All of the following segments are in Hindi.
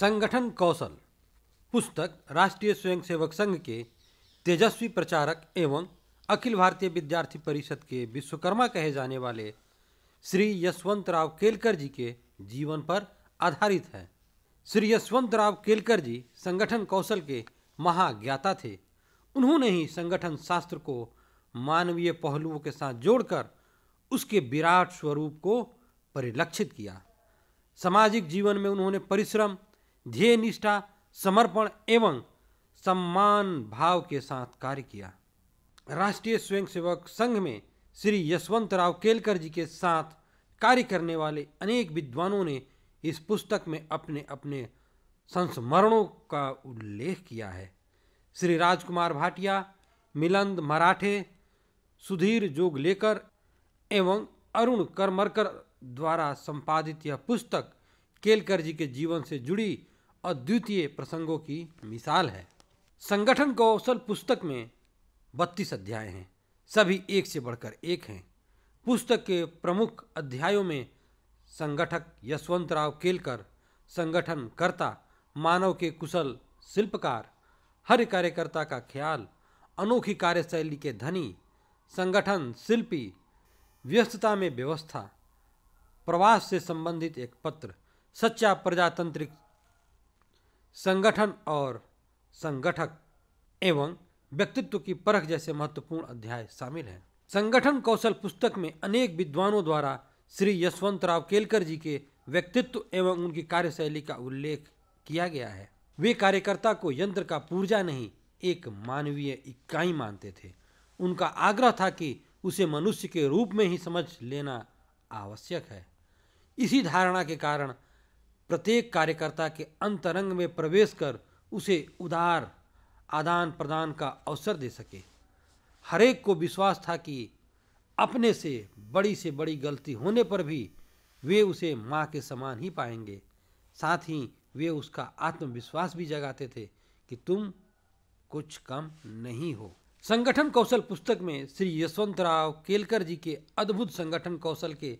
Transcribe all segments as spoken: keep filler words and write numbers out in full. संगठन कौशल पुस्तक राष्ट्रीय स्वयंसेवक संघ के तेजस्वी प्रचारक एवं अखिल भारतीय विद्यार्थी परिषद के विश्वकर्मा कहे जाने वाले श्री यशवंत राव केलकर जी के जीवन पर आधारित है। श्री यशवंत राव केलकर जी संगठन कौशल के महाज्ञाता थे। उन्होंने ही संगठन शास्त्र को मानवीय पहलुओं के साथ जोड़कर उसके विराट स्वरूप को परिलक्षित किया। सामाजिक जीवन में उन्होंने परिश्रम, ध्येय निष्ठा, समर्पण एवं सम्मान भाव के साथ कार्य किया। राष्ट्रीय स्वयंसेवक संघ में श्री यशवंत राव केलकर जी के साथ कार्य करने वाले अनेक विद्वानों ने इस पुस्तक में अपने अपने संस्मरणों का उल्लेख किया है। श्री राजकुमार भाटिया, मिलिंद मराठे, सुधीर जोगलेकर एवं अरुण करमरकर द्वारा संपादित यह पुस्तक केलकर जी के जीवन से जुड़ी अद्वितीय प्रसंगों की मिसाल है। संगठन कौशल पुस्तक में बत्तीस अध्याय हैं, सभी एक से बढ़कर एक हैं। पुस्तक के प्रमुख अध्यायों में संगठक यशवंत राव केलकर, संगठनकर्ता, मानव के कुशल शिल्पकार, हर कार्यकर्ता का ख्याल, अनोखी कार्यशैली के धनी, संगठन शिल्पी, व्यस्तता में व्यवस्था, प्रवास से संबंधित एक पत्र, सच्चा प्रजातंत्रिक संगठन और संगठक एवं व्यक्तित्व की परख जैसे महत्वपूर्ण अध्याय शामिल हैं। संगठन कौशल पुस्तक में अनेक विद्वानों द्वारा श्री यशवंत राव केलकर जी के व्यक्तित्व एवं उनकी कार्यशैली का उल्लेख किया गया है। वे कार्यकर्ता को यंत्र का पुर्जा नहीं, एक मानवीय इकाई मानते थे। उनका आग्रह था कि उसे मनुष्य के रूप में ही समझ लेना आवश्यक है। इसी धारणा के कारण प्रत्येक कार्यकर्ता के अंतरंग में प्रवेश कर उसे उदार आदान प्रदान का अवसर दे सके। हरेक को विश्वास था कि अपने से बड़ी से बड़ी गलती होने पर भी वे उसे माँ के समान ही पाएंगे। साथ ही वे उसका आत्मविश्वास भी जगाते थे कि तुम कुछ कम नहीं हो। संगठन कौशल पुस्तक में श्री यशवंत राव केलकर जी के अद्भुत संगठन कौशल के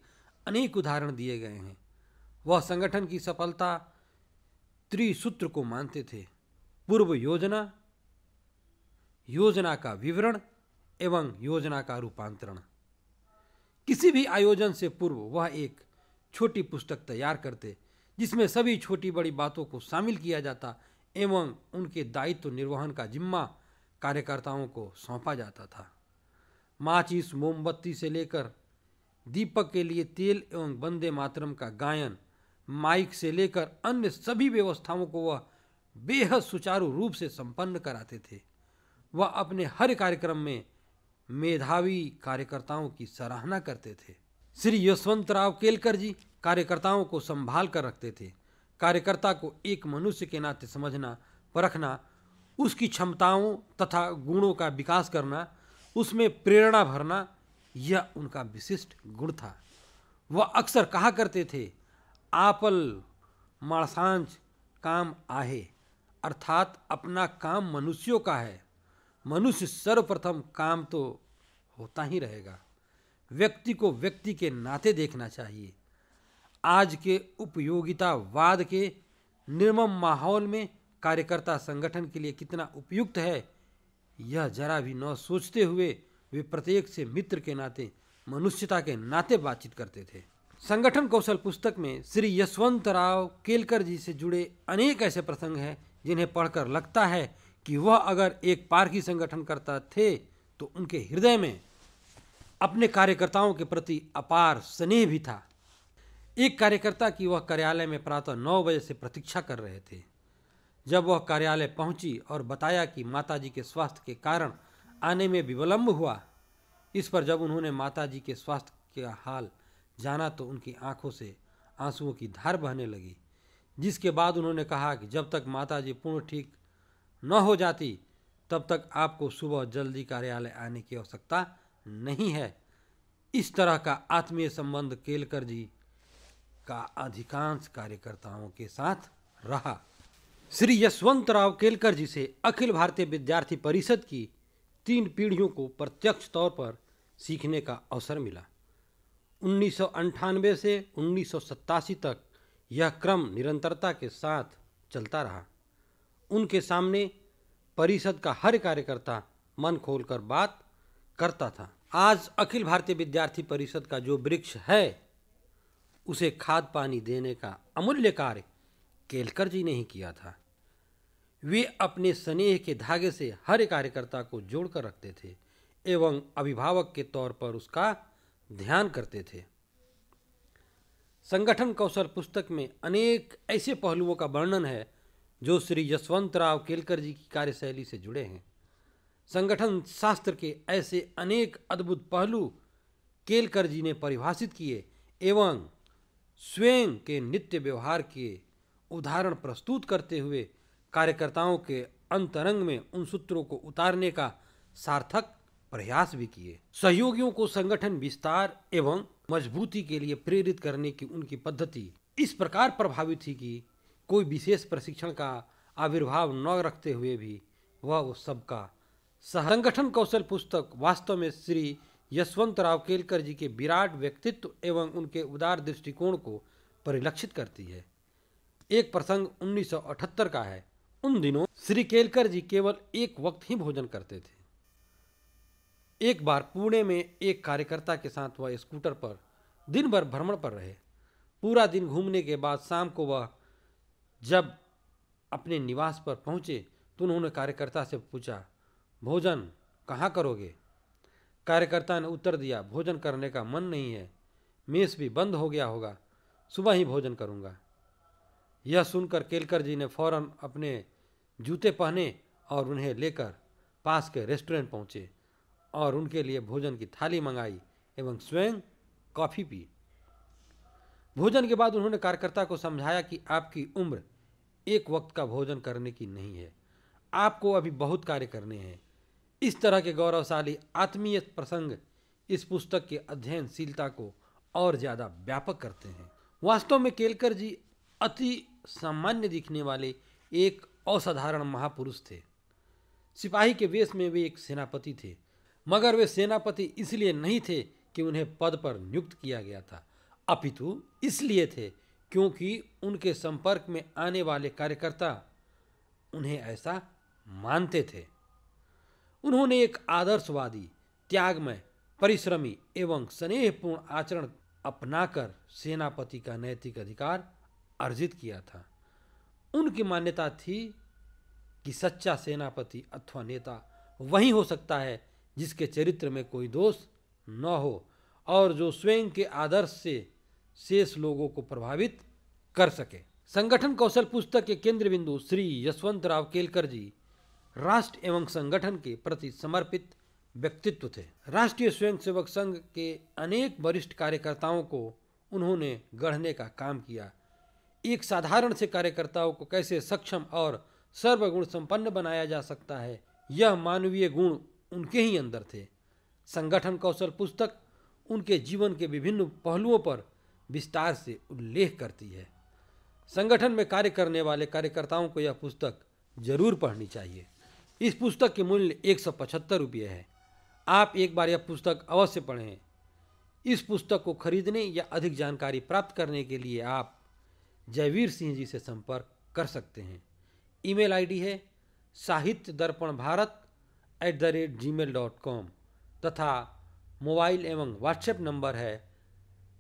अनेक उदाहरण दिए गए हैं। वह संगठन की सफलता त्रिसूत्र को मानते थे: पूर्व योजना, योजना का विवरण एवं योजना का रूपांतरण। किसी भी आयोजन से पूर्व वह एक छोटी पुस्तक तैयार करते जिसमें सभी छोटी बड़ी बातों को शामिल किया जाता एवं उनके दायित्व निर्वहन का जिम्मा कार्यकर्ताओं को सौंपा जाता था। माचिस, मोमबत्ती से लेकर दीपक के लिए तेल एवं वंदे मातरम का गायन, माइक से लेकर अन्य सभी व्यवस्थाओं को वह बेहद सुचारू रूप से संपन्न कराते थे। वह अपने हर कार्यक्रम में मेधावी कार्यकर्ताओं की सराहना करते थे। श्री यशवंत राव केलकर जी कार्यकर्ताओं को संभाल कर रखते थे। कार्यकर्ता को एक मनुष्य के नाते समझना, परखना, उसकी क्षमताओं तथा गुणों का विकास करना, उसमें प्रेरणा भरना, यह उनका विशिष्ट गुण था। वह अक्सर कहा करते थे, आपल माणसांझ काम आहे, अर्थात अपना काम मनुष्यों का है। मनुष्य सर्वप्रथम काम तो होता ही रहेगा। व्यक्ति को व्यक्ति के नाते देखना चाहिए। आज के उपयोगितावाद के निर्मम माहौल में कार्यकर्ता संगठन के लिए कितना उपयुक्त है, यह जरा भी न सोचते हुए वे प्रत्येक से मित्र के नाते, मनुष्यता के नाते बातचीत करते थे। संगठन कौशल पुस्तक में श्री यशवंत राव केलकर जी से जुड़े अनेक ऐसे प्रसंग हैं जिन्हें पढ़कर लगता है कि वह अगर एक पारखी संगठनकर्ता थे तो उनके हृदय में अपने कार्यकर्ताओं के प्रति अपार स्नेह भी था। एक कार्यकर्ता की वह कार्यालय में प्रातः नौ बजे से प्रतीक्षा कर रहे थे। जब वह कार्यालय पहुंची और बताया कि माताजी के स्वास्थ्य के कारण आने में विलंब हुआ, इस पर जब उन्होंने माताजी के स्वास्थ्य का हाल जाना तो उनकी आंखों से आंसुओं की धार बहने लगी, जिसके बाद उन्होंने कहा कि जब तक माताजी पूर्ण ठीक न हो जाती तब तक आपको सुबह जल्दी कार्यालय आने की आवश्यकता नहीं है। इस तरह का आत्मीय संबंध केलकर जी का अधिकांश कार्यकर्ताओं के साथ रहा। श्री यशवंत राव केलकर जी से अखिल भारतीय विद्यार्थी परिषद की तीन पीढ़ियों को प्रत्यक्ष तौर पर सीखने का अवसर मिला। उन्नीस सौ अंठानवे से उन्नीस सौ सत्तासी तक यह क्रम निरंतरता के साथ चलता रहा। उनके सामने परिषद का हर कार्यकर्ता मन खोलकर बात करता था। आज अखिल भारतीय विद्यार्थी परिषद का जो वृक्ष है उसे खाद पानी देने का अमूल्य कार्य केलकर जी ने ही किया था। वे अपने स्नेह के धागे से हर कार्यकर्ता को जोड़कर रखते थे एवं अभिभावक के तौर पर उसका ध्यान करते थे। संगठन कौशल पुस्तक में अनेक ऐसे पहलुओं का वर्णन है जो श्री यशवंत राव केलकर जी की कार्यशैली से जुड़े हैं। संगठन शास्त्र के ऐसे अनेक अद्भुत पहलू केलकर जी ने परिभाषित किए एवं स्वयं के नित्य व्यवहार के उदाहरण प्रस्तुत करते हुए कार्यकर्ताओं के अंतरंग में उन सूत्रों को उतारने का सार्थक प्रयास भी किए। सहयोगियों को संगठन विस्तार एवं मजबूती के लिए प्रेरित करने की उनकी पद्धति इस प्रकार प्रभावी थी कि कोई विशेष प्रशिक्षण का आविर्भाव न रखते हुए भी वह वो सबका संगठन कौशल पुस्तक वास्तव में श्री यशवंत राव केलकर जी के विराट व्यक्तित्व एवं उनके उदार दृष्टिकोण को परिलक्षित करती है। एक प्रसंग उन्नीस सौ अठहत्तर का है। उन दिनों श्री केलकर जी केवल एक वक्त ही भोजन करते थे। एक बार पुणे में एक कार्यकर्ता के साथ वह स्कूटर पर दिन भर भ्रमण पर रहे। पूरा दिन घूमने के बाद शाम को वह जब अपने निवास पर पहुंचे तो उन्होंने कार्यकर्ता से पूछा, भोजन कहाँ करोगे? कार्यकर्ता ने उत्तर दिया, भोजन करने का मन नहीं है, मेस भी बंद हो गया होगा, सुबह ही भोजन करूँगा। यह सुनकर केलकर जी ने फौरन अपने जूते पहने और उन्हें लेकर पास के रेस्टोरेंट पहुँचे और उनके लिए भोजन की थाली मंगाई एवं स्वयं कॉफ़ी पी। भोजन के बाद उन्होंने कार्यकर्ता को समझाया कि आपकी उम्र एक वक्त का भोजन करने की नहीं है, आपको अभी बहुत कार्य करने हैं। इस तरह के गौरवशाली आत्मीय प्रसंग इस पुस्तक के अध्ययनशीलता को और ज़्यादा व्यापक करते हैं। वास्तव में केलकर जी अति सामान्य दिखने वाले एक असाधारण महापुरुष थे। सिपाही के वेश में वे एक सेनापति थे, मगर वे सेनापति इसलिए नहीं थे कि उन्हें पद पर नियुक्त किया गया था, अपितु इसलिए थे क्योंकि उनके संपर्क में आने वाले कार्यकर्ता उन्हें ऐसा मानते थे। उन्होंने एक आदर्शवादी, त्यागमय, परिश्रमी एवं स्नेहपूर्ण आचरण अपनाकर सेनापति का नैतिक अधिकार अर्जित किया था। उनकी मान्यता थी कि सच्चा सेनापति अथवा नेता वही हो सकता है जिसके चरित्र में कोई दोष न हो और जो स्वयं के आदर्श से शेष लोगों को प्रभावित कर सके। संगठन कौशल पुस्तक के केंद्र बिंदु श्री यशवंत राव केलकर जी राष्ट्र एवं संगठन के प्रति समर्पित व्यक्तित्व थे। राष्ट्रीय स्वयंसेवक संघ के अनेक वरिष्ठ कार्यकर्ताओं को उन्होंने गढ़ने का काम किया। एक साधारण से कार्यकर्ताओं को कैसे सक्षम और सर्वगुण संपन्न बनाया जा सकता है, यह मानवीय गुण उनके ही अंदर थे। संगठन कौशल पुस्तक उनके जीवन के विभिन्न पहलुओं पर विस्तार से उल्लेख करती है। संगठन में कार्य करने वाले कार्यकर्ताओं को यह पुस्तक जरूर पढ़नी चाहिए। इस पुस्तक के मूल्य एक सौ पचहत्तर रुपये है। आप एक बार यह पुस्तक अवश्य पढ़ें। इस पुस्तक को खरीदने या अधिक जानकारी प्राप्त करने के लिए आप जयवीर सिंह जी से संपर्क कर सकते हैं। ईमेल आईडी है Sahitya Darpan Bharat at the rate Gmail dot com तथा मोबाइल एवं व्हाट्सएप नंबर है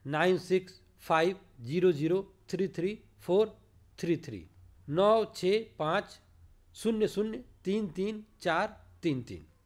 nine six five zero zero three three four three three नौ छः पाँच शून्य शून्य तीन तीन चार तीन तीन।